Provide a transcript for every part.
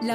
La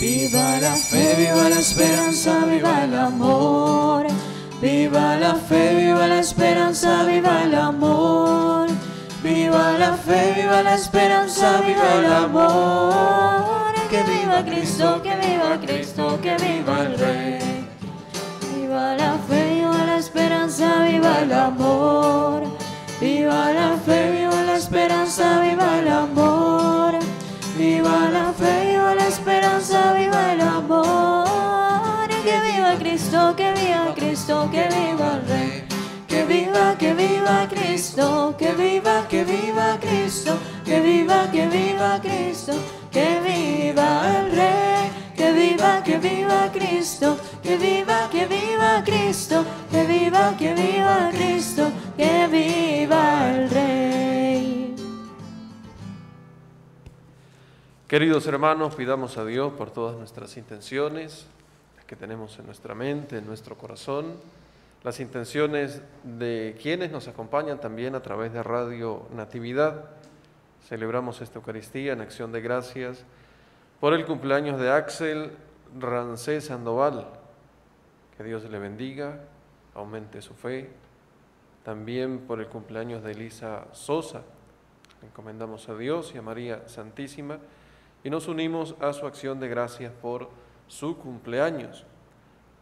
Viva la fe, viva la esperanza, viva el amor. Viva la fe, viva la esperanza, viva el amor. Viva la fe, viva la esperanza, viva el amor. Que viva Cristo, que viva Cristo, que viva el Rey. Viva la fe, viva la esperanza, viva el amor. Viva la fe, viva la esperanza, viva el amor. Viva la fe, viva la esperanza, viva el amor. Que viva Cristo, que viva Cristo, que viva el Rey. Que viva Cristo, que viva Cristo, que viva Cristo, que viva el Rey, que viva Cristo, que viva Cristo, que viva Cristo, que viva el Rey. Queridos hermanos, pidamos a Dios por todas nuestras intenciones, las que tenemos en nuestra mente, en nuestro corazón, las intenciones de quienes nos acompañan también a través de Radio Natividad. Celebramos esta Eucaristía en acción de gracias por el cumpleaños de Axel Rancés Sandoval. Que Dios le bendiga, aumente su fe. También por el cumpleaños de Elisa Sosa. Le encomendamos a Dios y a María Santísima y nos unimos a su acción de gracias por su cumpleaños.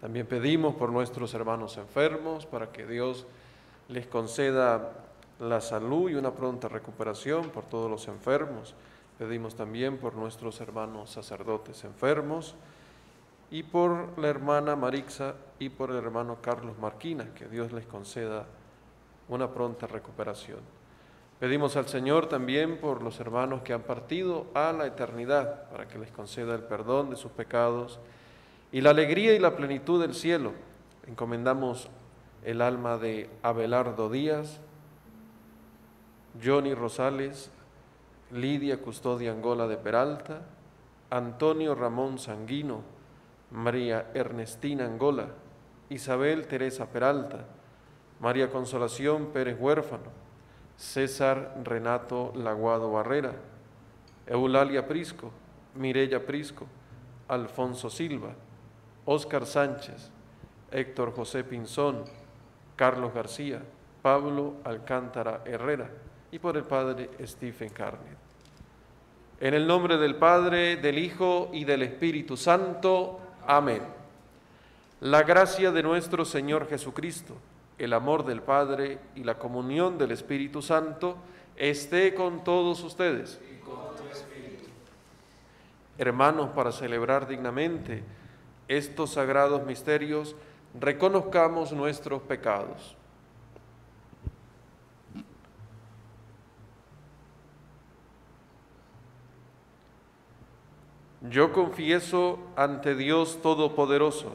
También pedimos por nuestros hermanos enfermos para que Dios les conceda la salud y una pronta recuperación por todos los enfermos. Pedimos también por nuestros hermanos sacerdotes enfermos y por la hermana Marixa y por el hermano Carlos Marquina, que Dios les conceda una pronta recuperación. Pedimos al Señor también por los hermanos que han partido a la eternidad para que les conceda el perdón de sus pecados y la alegría y la plenitud del cielo. Encomendamos el alma de Abelardo Díaz, Johnny Rosales, Lidia Custodio Angola de Peralta, Antonio Ramón Sanguino, María Ernestina Angola, Isabel Teresa Peralta, María Consolación Pérez Huérfano, César Renato Laguado Barrera, Eulalia Prisco, Mirella Prisco, Alfonso Silva, Oscar Sánchez, Héctor José Pinzón, Carlos García, Pablo Alcántara Herrera y por el Padre Stephen Carnet. En el nombre del Padre, del Hijo y del Espíritu Santo. Amén. La gracia de nuestro Señor Jesucristo, el amor del Padre y la comunión del Espíritu Santo esté con todos ustedes. Y con tu espíritu. Hermanos, para celebrar dignamente estos sagrados misterios, reconozcamos nuestros pecados. Yo confieso ante Dios Todopoderoso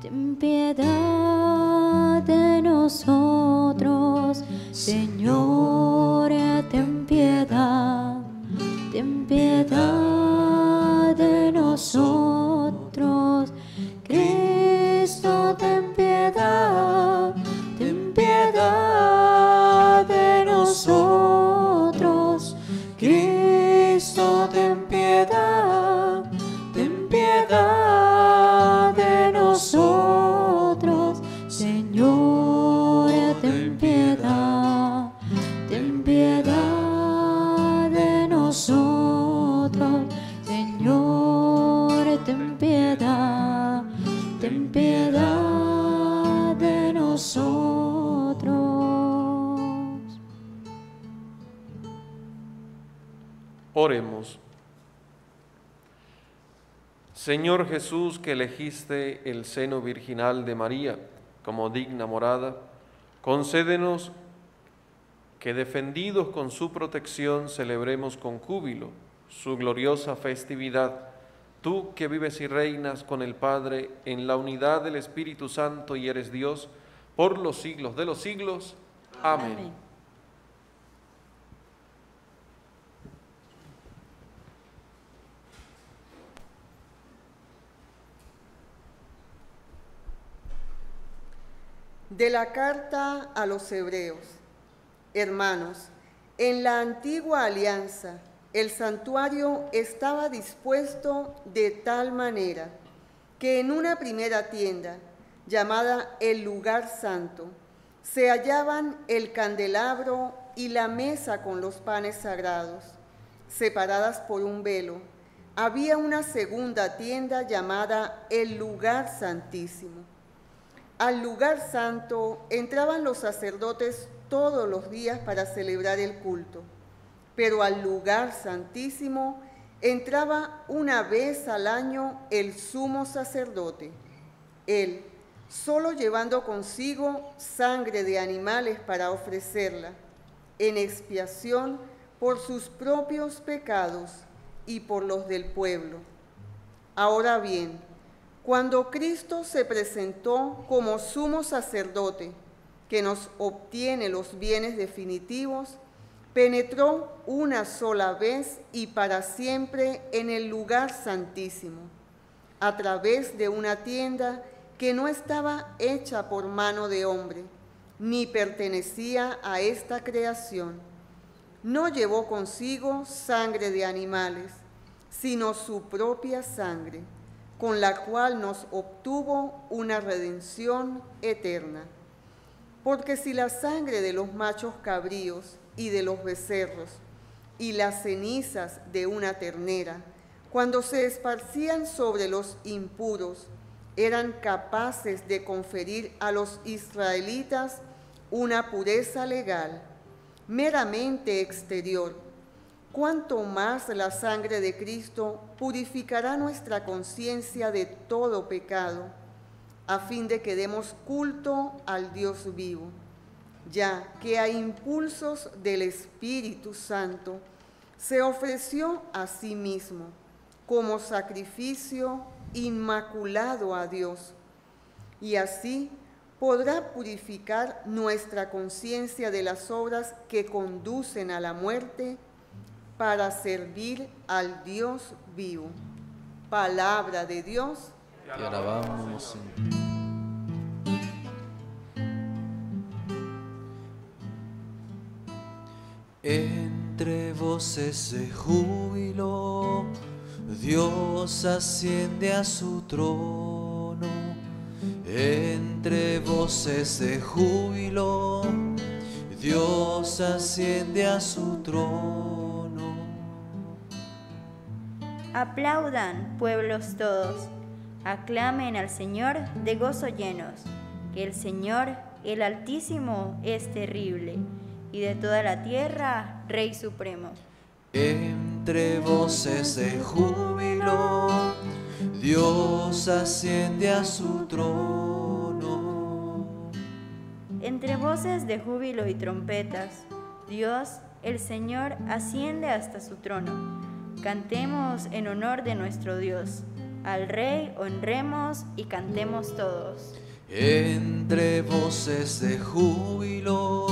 Ten piedad de nosotros, Señor, ten piedad de nosotros, Cristo, ten piedad de nosotros, Cristo, ten piedad, ten piedad. Oremos. Señor Jesús, que elegiste el seno virginal de María como digna morada, concédenos que, defendidos con su protección, celebremos con júbilo su gloriosa festividad. Tú que vives y reinas con el Padre en la unidad del Espíritu Santo y eres Dios, por los siglos de los siglos. Amén. Amén. De la carta a los hebreos. Hermanos, en la antigua alianza, el santuario estaba dispuesto de tal manera que en una primera tienda, llamada el lugar santo, se hallaban el candelabro y la mesa con los panes sagrados, separadas por un velo. Había una segunda tienda llamada el lugar santísimo. Al lugar santo entraban los sacerdotes todos los días para celebrar el culto, pero al lugar santísimo entraba una vez al año el sumo sacerdote, él solo llevando consigo sangre de animales para ofrecerla, en expiación por sus propios pecados y por los del pueblo. Ahora bien, cuando Cristo se presentó como sumo sacerdote, que nos obtiene los bienes definitivos, penetró una sola vez y para siempre en el lugar santísimo, a través de una tienda que no estaba hecha por mano de hombre, ni pertenecía a esta creación. No llevó consigo sangre de animales, sino su propia sangre, con la cual nos obtuvo una redención eterna. Porque si la sangre de los machos cabríos y de los becerros y las cenizas de una ternera, cuando se esparcían sobre los impuros, eran capaces de conferir a los israelitas una pureza legal, meramente exterior, cuanto más la sangre de Cristo purificará nuestra conciencia de todo pecado, a fin de que demos culto al Dios vivo, ya que a impulsos del Espíritu Santo se ofreció a sí mismo como sacrificio inmaculado a Dios, y así podrá purificar nuestra conciencia de las obras que conducen a la muerte para servir al Dios vivo. Palabra de Dios. Te alabamos, Señor. Entre voces de júbilo, Dios asciende a su trono. Entre voces de júbilo, Dios asciende a su trono. Aplaudan, pueblos todos, aclamen al Señor de gozo llenos, que el Señor, el Altísimo, es terrible, y de toda la tierra, Rey Supremo. Entre voces de júbilo, Dios asciende a su trono. Entre voces de júbilo y trompetas, Dios, el Señor, asciende hasta su trono. Cantemos en honor de nuestro Dios, al Rey honremos y cantemos todos. Entre voces de júbilo,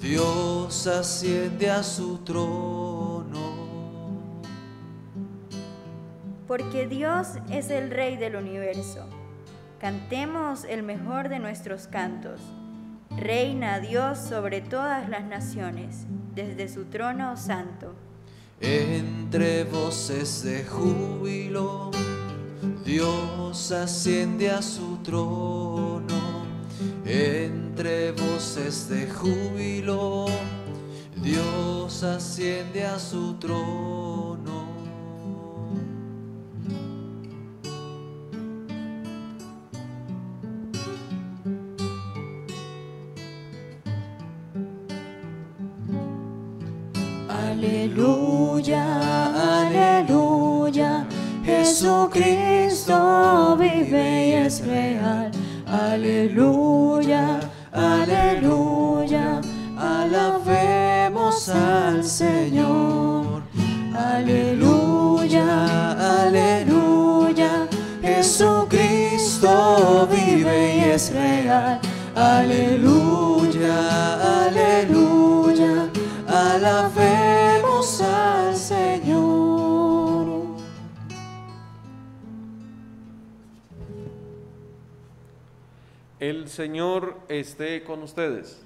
Dios asciende a su trono. Porque Dios es el Rey del universo, cantemos el mejor de nuestros cantos. Reina Dios sobre todas las naciones, desde su trono santo. Entre voces de júbilo, Dios asciende a su trono. Entre voces de júbilo, Dios asciende a su trono. Aleluya, aleluya, Jesucristo vive y es real. Aleluya, aleluya, alabemos al Señor. Aleluya, aleluya, Jesucristo vive y es real. Aleluya, aleluya, alabemos al Señor. El Señor esté con ustedes.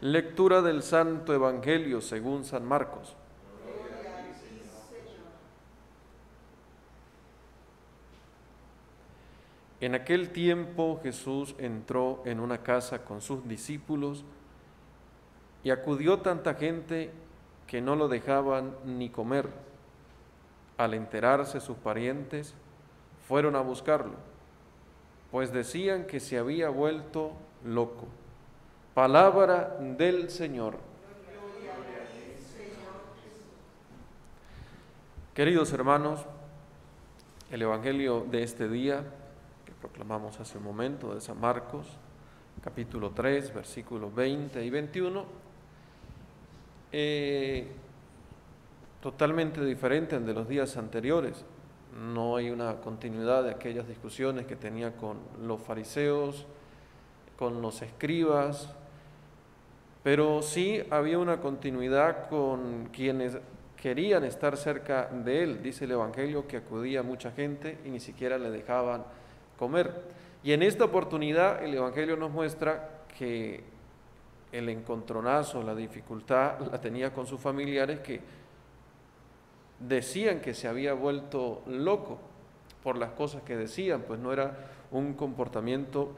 Lectura del Santo Evangelio según San Marcos. En aquel tiempo Jesús entró en una casa con sus discípulos y acudió tanta gente que no lo dejaban ni comer. Al enterarse sus parientes, fueron a buscarlo, pues decían que se había vuelto loco. Palabra del Señor. Queridos hermanos, el Evangelio de este día proclamamos hace un momento de San Marcos, capítulo 3, versículos 20 y 21, totalmente diferente de los días anteriores. No hay una continuidad de aquellas discusiones que tenía con los fariseos, con los escribas, pero sí había una continuidad con quienes querían estar cerca de él. Dice el Evangelio que acudía mucha gente y ni siquiera le dejaban comer. Y en esta oportunidad el Evangelio nos muestra que el encontronazo, la dificultad la tenía con sus familiares que decían que se había vuelto loco por las cosas que decían, pues no era un comportamiento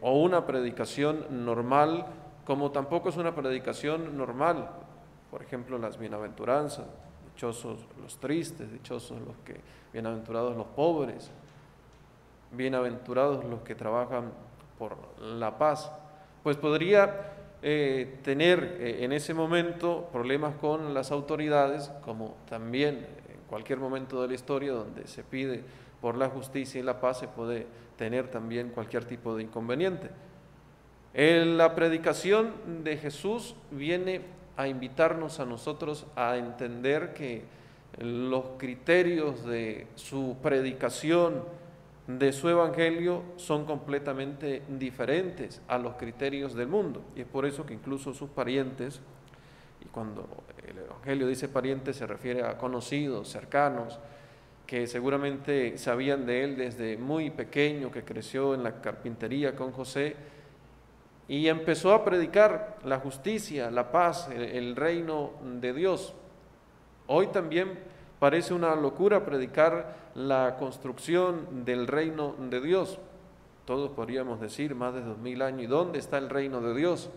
o una predicación normal, como tampoco es una predicación normal, por ejemplo, las bienaventuranzas, dichosos los tristes, dichosos los que, bienaventurados los pobres, bienaventurados los que trabajan por la paz. Pues podría tener en ese momento problemas con las autoridades, como también en cualquier momento de la historia donde se pide por la justicia y la paz se puede tener también cualquier tipo de inconveniente. La predicación de Jesús viene a invitarnos a nosotros a entender que los criterios de su predicación, de su evangelio, son completamente diferentes a los criterios del mundo, y es por eso que incluso sus parientes, y cuando el evangelio dice parientes se refiere a conocidos, cercanos, que seguramente sabían de él desde muy pequeño, que creció en la carpintería con José y empezó a predicar la justicia, la paz, el reino de Dios. Hoy también parece una locura predicar la construcción del reino de Dios. Todos podríamos decir más de 2000 años, ¿y dónde está el reino de Dios?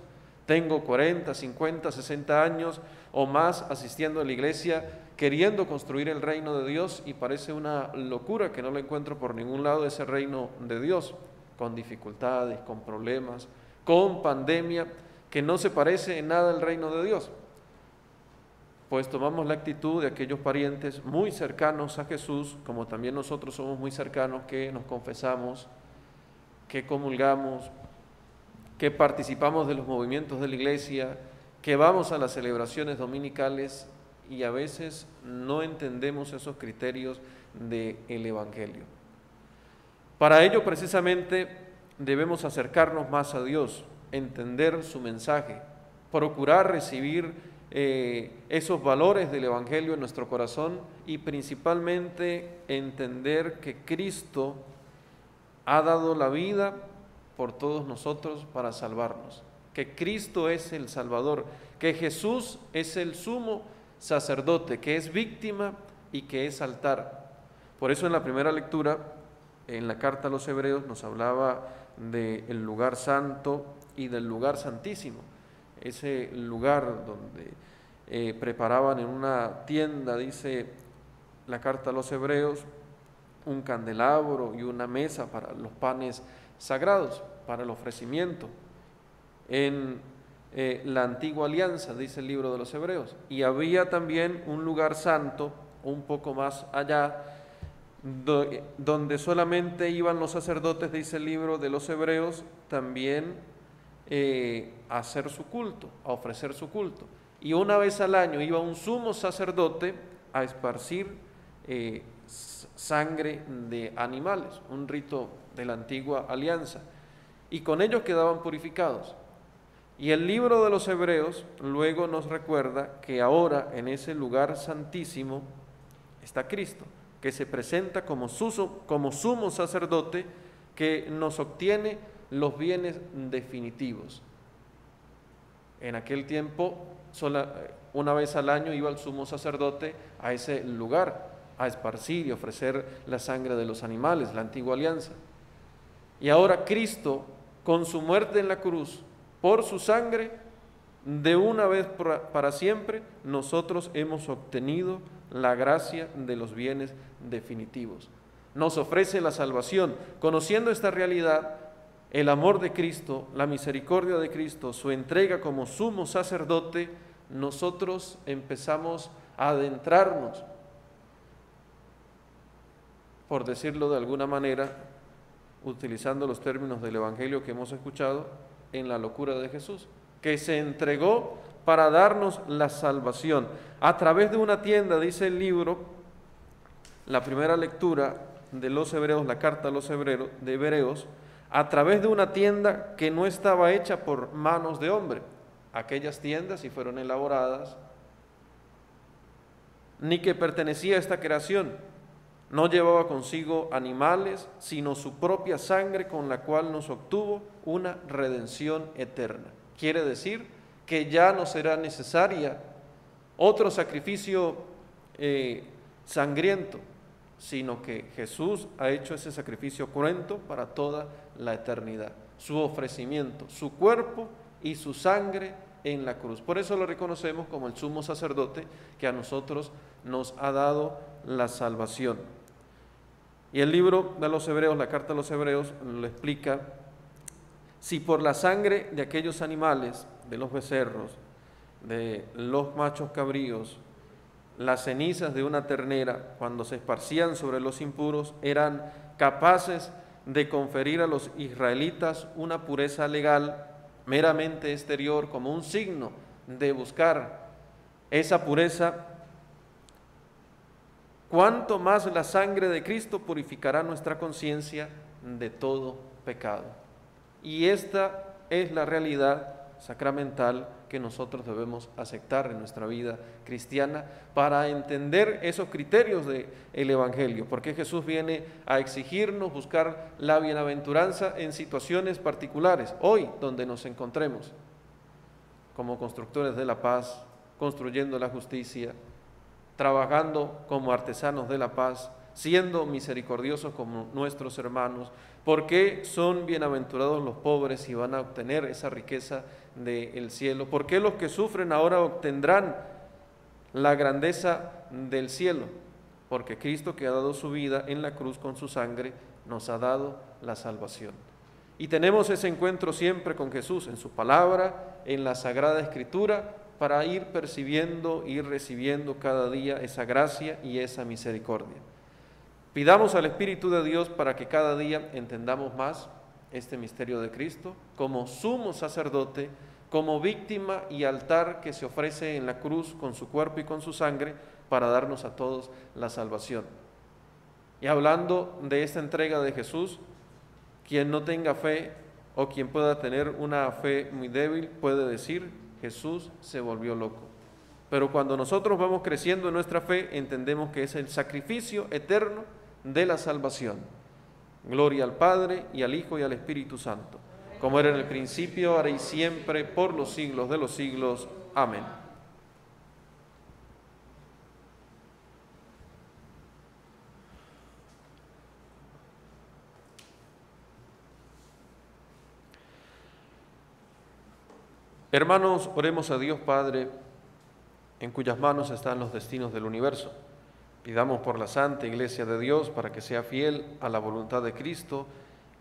Tengo 40, 50, 60 años o más asistiendo a la iglesia queriendo construir el reino de Dios y parece una locura que no lo encuentro por ningún lado, ese reino de Dios, con dificultades, con problemas, con pandemia, que no se parece en nada al reino de Dios. Pues tomamos la actitud de aquellos parientes muy cercanos a Jesús, como también nosotros somos muy cercanos, que nos confesamos, que comulgamos, que participamos de los movimientos de la iglesia, que vamos a las celebraciones dominicales y a veces no entendemos esos criterios del Evangelio. Para ello precisamente debemos acercarnos más a Dios, entender su mensaje, procurar recibir esos valores del Evangelio en nuestro corazón y principalmente entender que Cristo ha dado la vida por todos nosotros para salvarnos, que Cristo es el Salvador, que Jesús es el sumo sacerdote, que es víctima y que es altar. Por eso en la primera lectura, en la carta a los Hebreos, nos hablaba del lugar santo y del lugar santísimo. Ese lugar donde preparaban en una tienda, dice la carta a los Hebreos, un candelabro y una mesa para los panes sagrados, para el ofrecimiento. En la antigua alianza, dice el libro de los Hebreos. Y había también un lugar santo un poco más allá, donde solamente iban los sacerdotes, dice el libro de los Hebreos, también a hacer su culto, a ofrecer su culto. Y una vez al año iba un sumo sacerdote a esparcir sangre de animales, un rito de la antigua alianza, y con ellos quedaban purificados. Y el libro de los Hebreos luego nos recuerda que ahora en ese lugar santísimo está Cristo, que se presenta como sumo sacerdote que nos obtiene los bienes definitivos. En aquel tiempo, una vez al año iba el sumo sacerdote a ese lugar a esparcir y ofrecer la sangre de los animales, la antigua alianza. Y ahora Cristo, con su muerte en la cruz, por su sangre, de una vez para siempre, nosotros hemos obtenido la gracia de los bienes definitivos. Nos ofrece la salvación. Conociendo esta realidad, el amor de Cristo, la misericordia de Cristo, su entrega como sumo sacerdote, nosotros empezamos a adentrarnos, por decirlo de alguna manera, utilizando los términos del Evangelio que hemos escuchado, en la locura de Jesús, que se entregó para darnos la salvación. A través de una tienda, dice el libro, la primera lectura de los Hebreos, la carta a los Hebreos, de Hebreos, a través de una tienda que no estaba hecha por manos de hombre. Aquellas tiendas, si fueron elaboradas, ni que pertenecía a esta creación, no llevaba consigo animales, sino su propia sangre, con la cual nos obtuvo una redención eterna. Quiere decir que ya no será necesaria otro sacrificio sangriento, sino que Jesús ha hecho ese sacrificio cruento para toda la eternidad. Su ofrecimiento, su cuerpo y su sangre en la cruz. Por eso lo reconocemos como el sumo sacerdote que a nosotros nos ha dado la salvación. Y el libro de los Hebreos, la carta a los Hebreos, lo explica: si por la sangre de aquellos animales, de los becerros, de los machos cabríos, las cenizas de una ternera, cuando se esparcían sobre los impuros, eran capaces de conferir a los israelitas una pureza legal meramente exterior, como un signo de buscar esa pureza, cuanto más la sangre de Cristo purificará nuestra conciencia de todo pecado. Y esta es la realidad sacramental que nosotros debemos aceptar en nuestra vida cristiana para entender esos criterios del Evangelio, porque Jesús viene a exigirnos buscar la bienaventuranza en situaciones particulares, hoy donde nos encontremos, como constructores de la paz, construyendo la justicia, trabajando como artesanos de la paz, siendo misericordiosos como nuestros hermanos, porque son bienaventurados los pobres y van a obtener esa riqueza del cielo, porque los que sufren ahora obtendrán la grandeza del cielo, porque Cristo, que ha dado su vida en la cruz con su sangre, nos ha dado la salvación. Y tenemos ese encuentro siempre con Jesús, en su palabra, en la Sagrada Escritura, para ir percibiendo, ir recibiendo cada día esa gracia y esa misericordia. Pidamos al Espíritu de Dios para que cada día entendamos más este misterio de Cristo, como sumo sacerdote, como víctima y altar que se ofrece en la cruz con su cuerpo y con su sangre para darnos a todos la salvación. Y hablando de esta entrega de Jesús, quien no tenga fe o quien pueda tener una fe muy débil puede decir: Jesús se volvió loco. Pero cuando nosotros vamos creciendo en nuestra fe, entendemos que es el sacrificio eterno de la salvación. Gloria al Padre, y al Hijo, y al Espíritu Santo, como era en el principio, ahora y siempre, por los siglos de los siglos. Amén. Hermanos, oremos a Dios Padre, en cuyas manos están los destinos del universo. Pidamos por la Santa Iglesia de Dios para que sea fiel a la voluntad de Cristo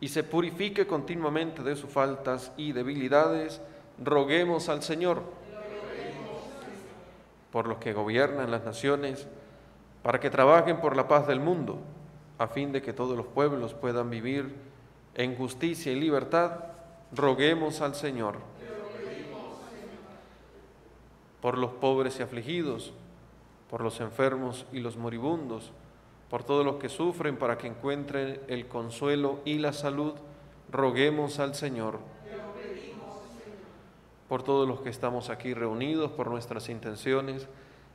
y se purifique continuamente de sus faltas y debilidades roguemos al Señor por los que gobiernan las naciones, para que trabajen por la paz del mundo, a fin de que todos los pueblos puedan vivir en justicia y libertad. Roguemos al Señor. Por los pobres y afligidos, por los enfermos y los moribundos, por todos los que sufren, para que encuentren el consuelo y la salud, roguemos al Señor. Por todos los que estamos aquí reunidos, por nuestras intenciones,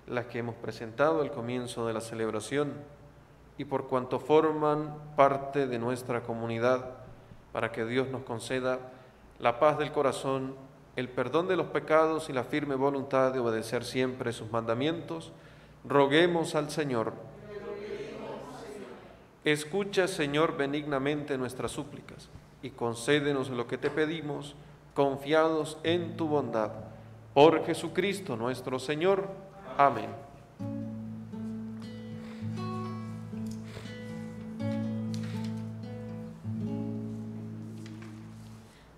las que hemos presentado al comienzo de la celebración, y por cuanto forman parte de nuestra comunidad, para que Dios nos conceda la paz del corazón, el perdón de los pecados y la firme voluntad de obedecer siempre sus mandamientos, roguemos al Señor. Escucha, Señor, benignamente nuestras súplicas y concédenos lo que te pedimos, confiados en tu bondad. Por Jesucristo nuestro Señor. Amén.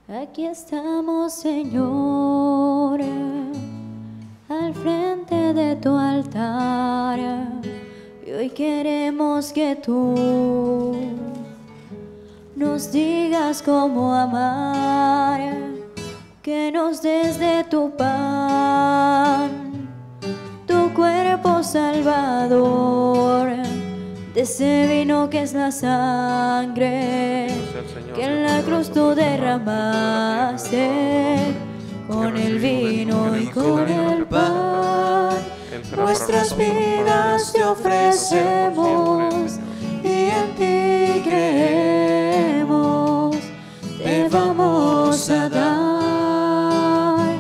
Aquí estamos, Señor, al frente de tu altar, y hoy queremos que tú nos digas cómo amar, que nos des de tu pan, tu cuerpo salvador, de ese vino que es la sangre, que en la cruz tú derramaste, con el vino y con el pan, nuestras vidas te ofrecemos y en ti creemos, te vamos a dar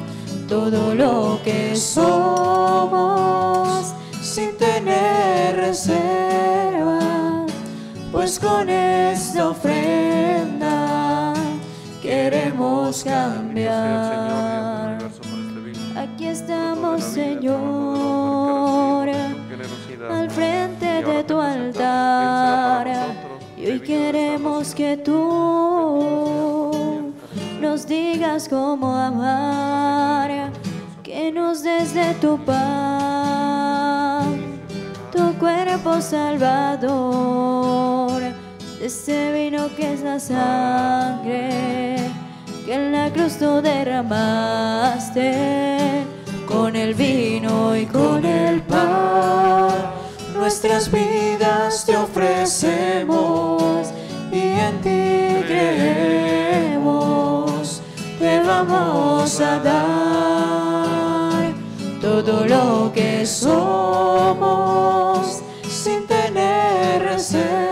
todo lo que somos sin tener reserva, pues con esta ofrenda queremos cambiar. Aquí estamos, Señor, al frente de tu altar, y hoy queremos que tú nos digas cómo amar, que nos des de tu pan, tu cuerpo salvador, de ese vino que es la sangre, que en la cruz tú derramaste, con el vino y con el pan, nuestras vidas te ofrecemos y en ti creemos, te vamos a dar todo lo que somos sin tener reservas,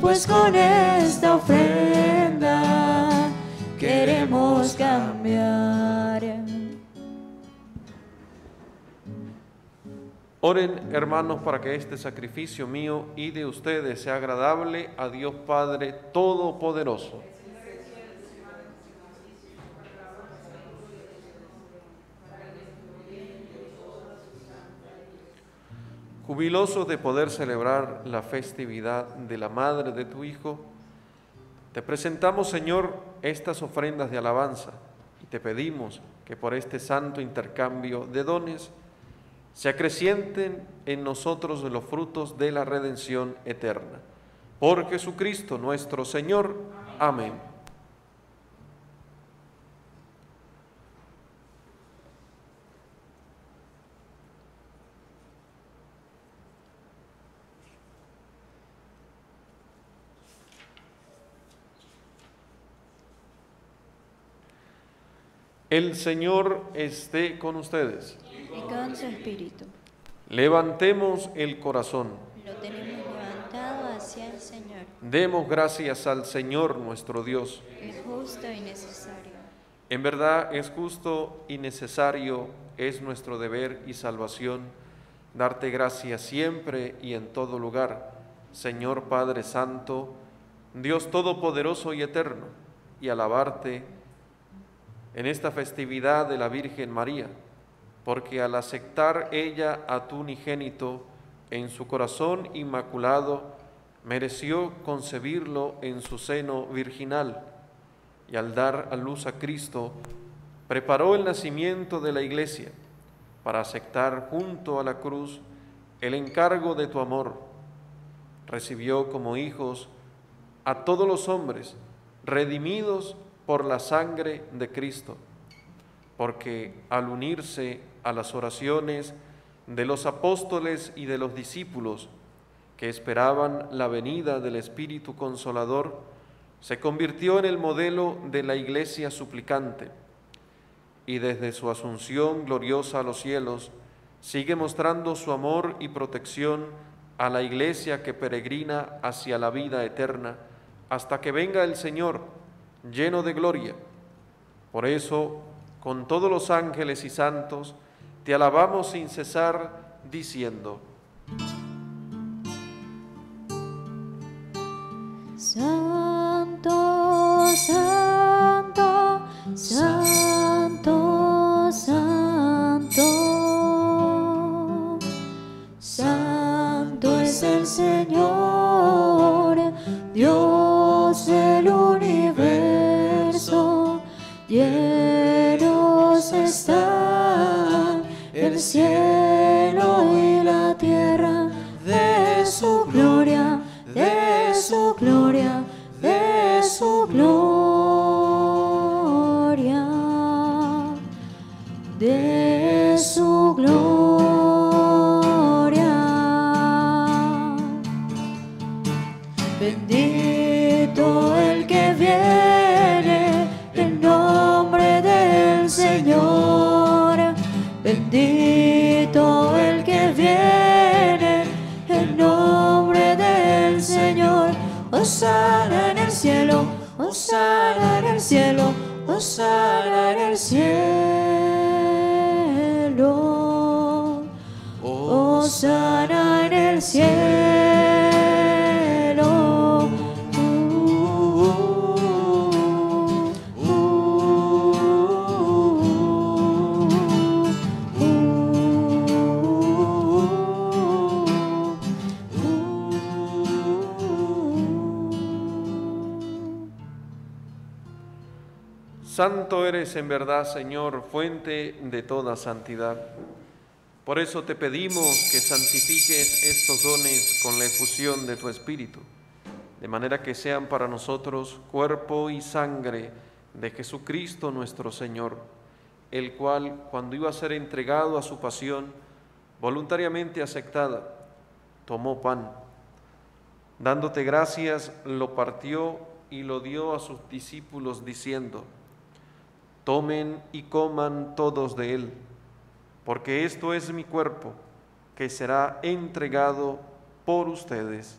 pues con esta ofrenda queremos cambiar. Oren, hermanos, para que este sacrificio mío y de ustedes sea agradable a Dios Padre Todopoderoso. Jubilosos de poder celebrar la festividad de la Madre de tu Hijo, te presentamos, Señor, estas ofrendas de alabanza y te pedimos que por este santo intercambio de dones se acrecienten en nosotros los frutos de la redención eterna. Por Jesucristo nuestro Señor. Amén. El Señor esté con ustedes. Y con su espíritu. Levantemos el corazón. Lo tenemos levantado hacia el Señor. Demos gracias al Señor nuestro Dios. Es justo y necesario. En verdad es justo y necesario, es nuestro deber y salvación, darte gracias siempre y en todo lugar, Señor Padre Santo, Dios Todopoderoso y Eterno, y alabarte en esta festividad de la Virgen María, porque al aceptar ella a tu unigénito en su corazón inmaculado, mereció concebirlo en su seno virginal. y al dar a luz a Cristo, preparó el nacimiento de la Iglesia para aceptar junto a la cruz el encargo de tu amor. Recibió como hijos a todos los hombres redimidos por la sangre de Cristo, porque al unirse a las oraciones de los apóstoles y de los discípulos que esperaban la venida del Espíritu Consolador, se convirtió en el modelo de la Iglesia suplicante, y desde su asunción gloriosa a los cielos, sigue mostrando su amor y protección a la Iglesia que peregrina hacia la vida eterna, hasta que venga el Señor, lleno de gloria. Por eso, con todos los ángeles y santos, te alabamos sin cesar, diciendo: Santo, santo, santo, santo, santo es el Señor, Dios del universo, llenos está el cielo y la tierra de su gloria, de su gloria, de su gloria, de su gloria. Bendito el que viene en nombre del Señor, bendito el que viene en nombre del Señor. Hosana en el cielo, hosana en el cielo, hosana en el cielo, hosana en el cielo. Santo eres en verdad, Señor, fuente de toda santidad. Por eso te pedimos que santifiques estos dones con la efusión de tu Espíritu, de manera que sean para nosotros cuerpo y sangre de Jesucristo nuestro Señor, el cual, cuando iba a ser entregado a su pasión voluntariamente aceptada, tomó pan. Dándote gracias, lo partió y lo dio a sus discípulos, diciendo: Tomen y coman todos de él, porque esto es mi cuerpo, que será entregado por ustedes.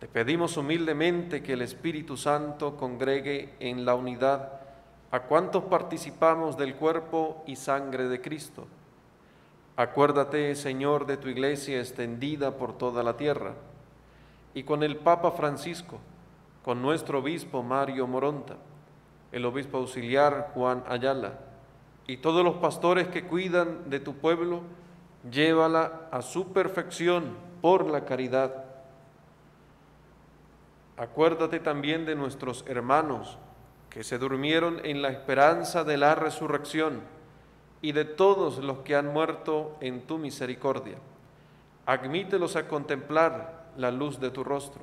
Te pedimos humildemente que el Espíritu Santo congregue en la unidad a cuantos participamos del cuerpo y sangre de Cristo. Acuérdate, Señor, de tu Iglesia extendida por toda la tierra y con el Papa Francisco, con nuestro obispo Mario Moronta, el obispo auxiliar Juan Ayala y todos los pastores que cuidan de tu pueblo, llévala a su perfección por la caridad. Acuérdate también de nuestros hermanos que se durmieron en la esperanza de la resurrección y de todos los que han muerto en tu misericordia. Admítelos a contemplar la luz de tu rostro.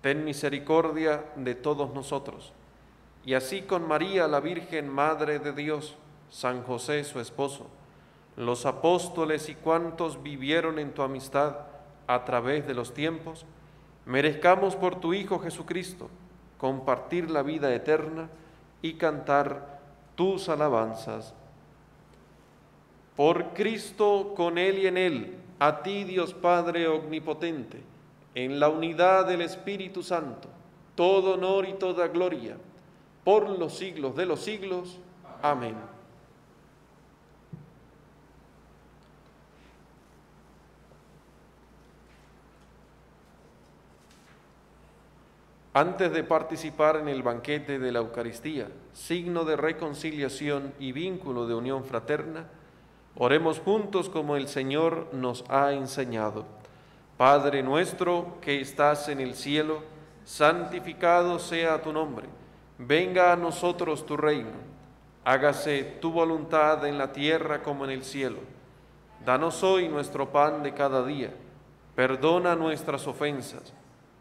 Ten misericordia de todos nosotros. Y así con María, la Virgen Madre de Dios, San José, su esposo, los apóstoles y cuantos vivieron en tu amistad a través de los tiempos, merezcamos por tu Hijo Jesucristo compartir la vida eterna y cantar tus alabanzas. Por Cristo, con Él y en Él, a ti Dios Padre Omnipotente, en la unidad del Espíritu Santo, todo honor y toda gloria, por los siglos de los siglos. Amén. Antes de participar en el banquete de la Eucaristía, signo de reconciliación y vínculo de unión fraterna, oremos juntos como el Señor nos ha enseñado. Padre nuestro que estás en el cielo, santificado sea tu nombre. Venga a nosotros tu reino. Hágase tu voluntad en la tierra como en el cielo. Danos hoy nuestro pan de cada día. Perdona nuestras ofensas,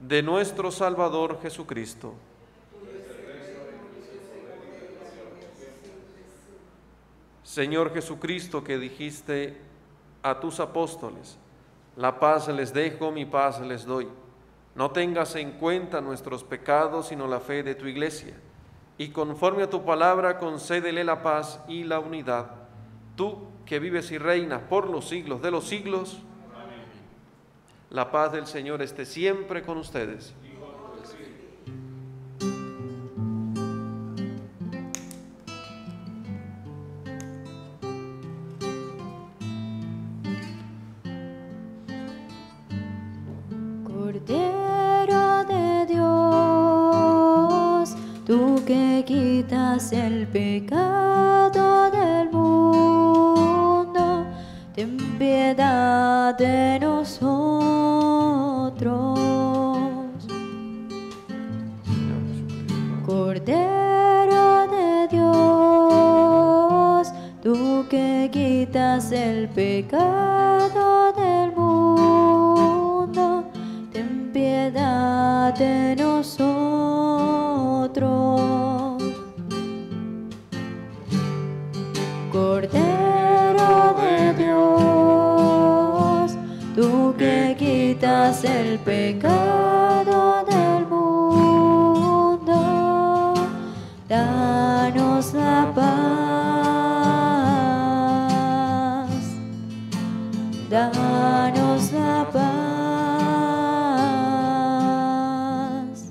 de nuestro Salvador Jesucristo. Señor Jesucristo, que dijiste a tus apóstoles: la paz les dejo, mi paz les doy. No tengas en cuenta nuestros pecados, sino la fe de tu Iglesia, y conforme a tu palabra concédele la paz y la unidad. Tú, que vives y reinas por los siglos de los siglos. La paz del Señor esté siempre con ustedes. Cordero de Dios, tú que quitas el pecado del mundo, ten piedad de nosotros. Cordero de Dios, tú que quitas el pecado del mundo, ten piedad de nosotros. Cordero de Dios, tú que quitas el pecado del mundo, danos la paz, danos la paz,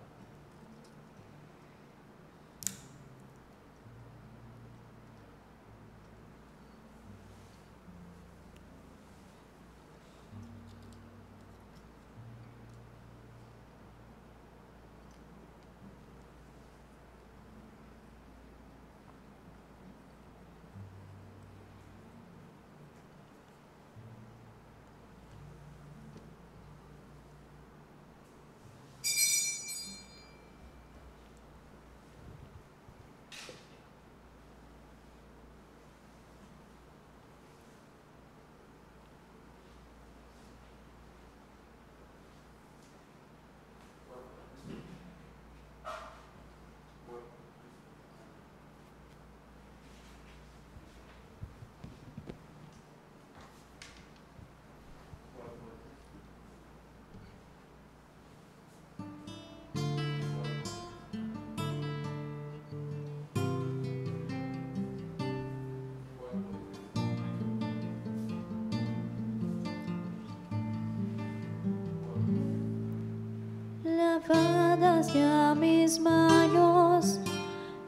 lavadas ya mis manos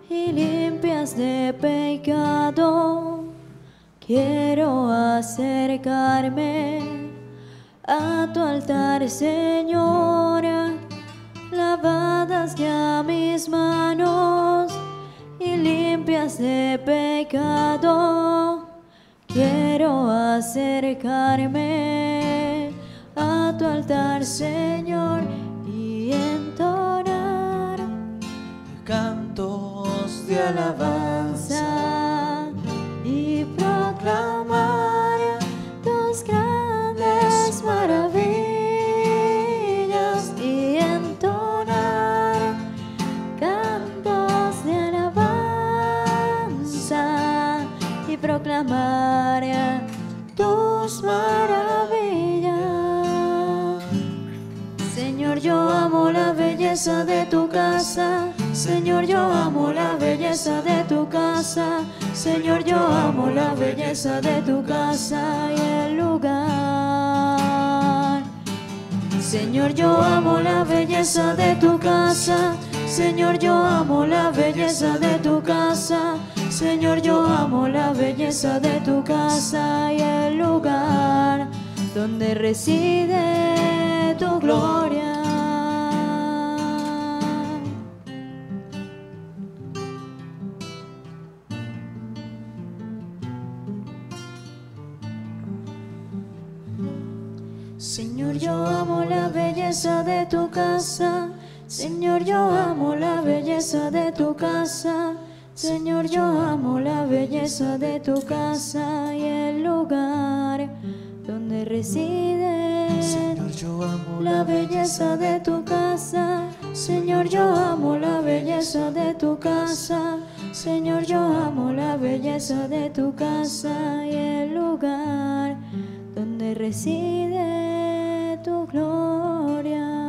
y limpias de pecado, quiero acercarme a tu altar, Señor. Lavadas ya mis manos y limpias de pecado, quiero acercarme a tu altar, Señor, y entonar cantos de alabanza y proclamar tus grandes maravillas, y entonar cantos de alabanza y proclamar tus maravillas. Señor, yo amo la belleza de tu casa. Señor, yo amo la belleza de tu casa. Señor, yo amo la belleza de tu casa y el lugar. Señor, yo amo la belleza de tu casa. Señor, yo amo la belleza de tu casa. Señor, yo amo la belleza de tu casa y el lugar donde reside tu gloria. Señor, yo amo la belleza de tu casa. Señor, yo amo la belleza de tu casa. Señor, yo amo la belleza de tu casa y el lugar donde resides. Señor, yo amo la belleza de tu casa. Señor, yo amo la belleza de tu casa. Señor, yo amo la belleza de tu casa y el lugar donde reside tu gloria.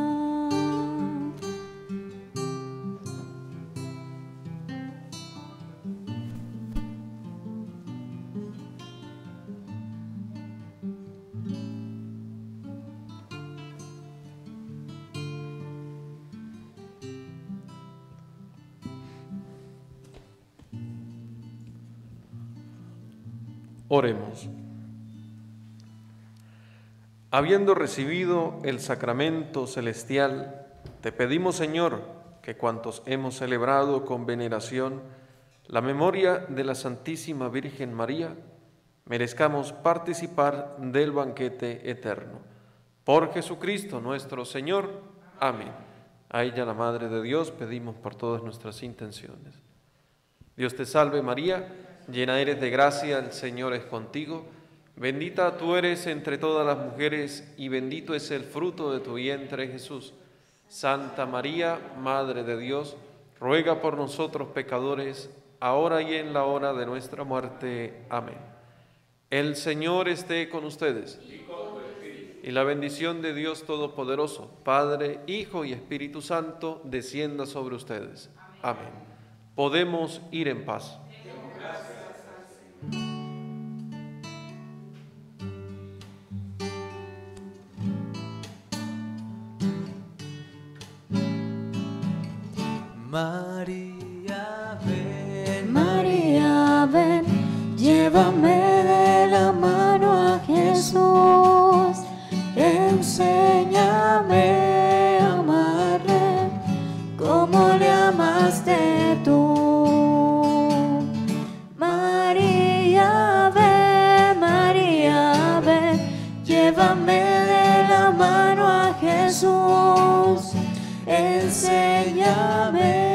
Oremos. Habiendo recibido el sacramento celestial, te pedimos, Señor, que cuantos hemos celebrado con veneración la memoria de la Santísima Virgen María, merezcamos participar del banquete eterno. Por Jesucristo nuestro Señor. Amén. A ella, la Madre de Dios, pedimos por todas nuestras intenciones. Dios te salve, María. Llena eres de gracia, el Señor es contigo. Bendita tú eres entre todas las mujeres, y bendito es el fruto de tu vientre, Jesús. Santa María, Madre de Dios, ruega por nosotros pecadores, ahora y en la hora de nuestra muerte. Amén. El Señor esté con ustedes. Y la bendición de Dios Todopoderoso, Padre, Hijo y Espíritu Santo, descienda sobre ustedes. Amén. Podemos ir en paz. María, ven, llévame de la mano a Jesús, enséñame a amarle como le amaste tú. María, ven, llévame de la mano a Jesús, enséñame.